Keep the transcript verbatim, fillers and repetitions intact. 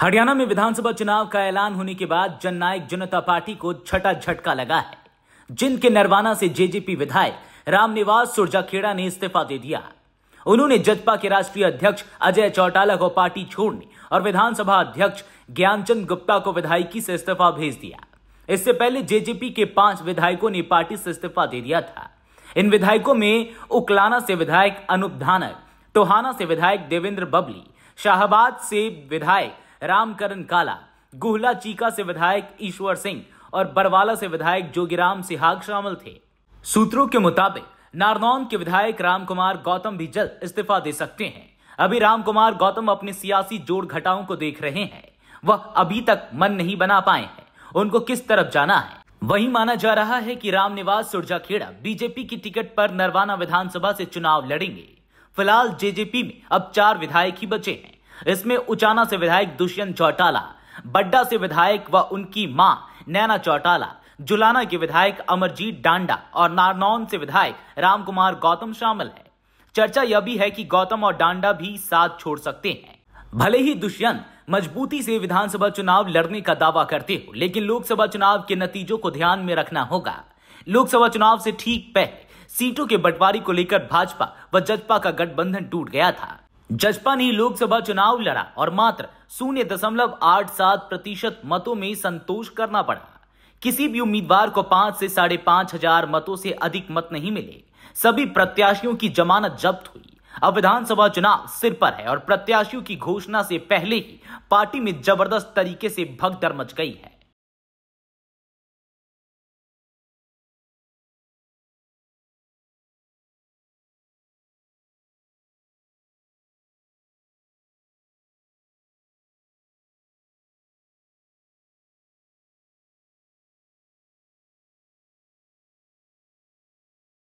हरियाणा में विधानसभा चुनाव का ऐलान होने के बाद जननायक जनता पार्टी को छठा झटका लगा है। जिंद के नरवाना से जेजेपी विधायक रामनिवास सुरजाखेड़ा ने इस्तीफा दे दिया। उन्होंने जजपा के राष्ट्रीय अध्यक्ष अजय चौटाला को पार्टी छोड़ने और विधानसभा अध्यक्ष ज्ञानचंद गुप्ता को विधायकी से इस्तीफा भेज दिया। इससे पहले जेजेपी के पांच विधायकों ने पार्टी से इस्तीफा दे दिया था। इन विधायकों में उकलाना से विधायक अनूप धानक, टोहाना से विधायक देवेंद्र बबली, शाहबाद से विधायक रामकरण काला, गुहला चीका से विधायक ईश्वर सिंह और बरवाला से विधायक जोगी राम सिहाग शामिल थे। सूत्रों के मुताबिक नारनौंद के विधायक रामकुमार गौतम भी जल्द इस्तीफा दे सकते हैं। अभी रामकुमार गौतम अपने सियासी जोड़ घटाओं को देख रहे हैं। वह अभी तक मन नहीं बना पाए हैं उनको किस तरफ जाना है। वही माना जा रहा है कि रामनिवास सुरजाखेड़ा बीजेपी की टिकट पर नरवाना विधानसभा से चुनाव लड़ेंगे। फिलहाल जेजेपी में अब चार विधायक ही बचे हैं। इसमें उचाना से विधायक दुष्यंत चौटाला, बाढड़ा से विधायक व उनकी मां नैना चौटाला, जुलाना के विधायक अमरजीत ढांड़ा और नारनौंद से विधायक रामकुमार गौतम शामिल है। चर्चा यह भी है कि गौतम और ढांडा भी साथ छोड़ सकते हैं। भले ही दुष्यंत मजबूती से विधानसभा चुनाव लड़ने का दावा करते हो, लेकिन लोकसभा चुनाव के नतीजों को ध्यान में रखना होगा। लोकसभा चुनाव से ठीक पहले सीटों के बंटवारे को लेकर भाजपा व जजपा का गठबंधन टूट गया था। जजपा ने लोकसभा चुनाव लड़ा और मात्र शून्य दशमलव आठ सात प्रतिशत मतों में संतोष करना पड़ा। किसी भी उम्मीदवार को पांच से साढ़े पांच हजार मतों से अधिक मत नहीं मिले। सभी प्रत्याशियों की जमानत जब्त हुई। अब विधानसभा चुनाव सिर पर है और प्रत्याशियों की घोषणा से पहले ही पार्टी में जबरदस्त तरीके से भगदड़ मच गई है।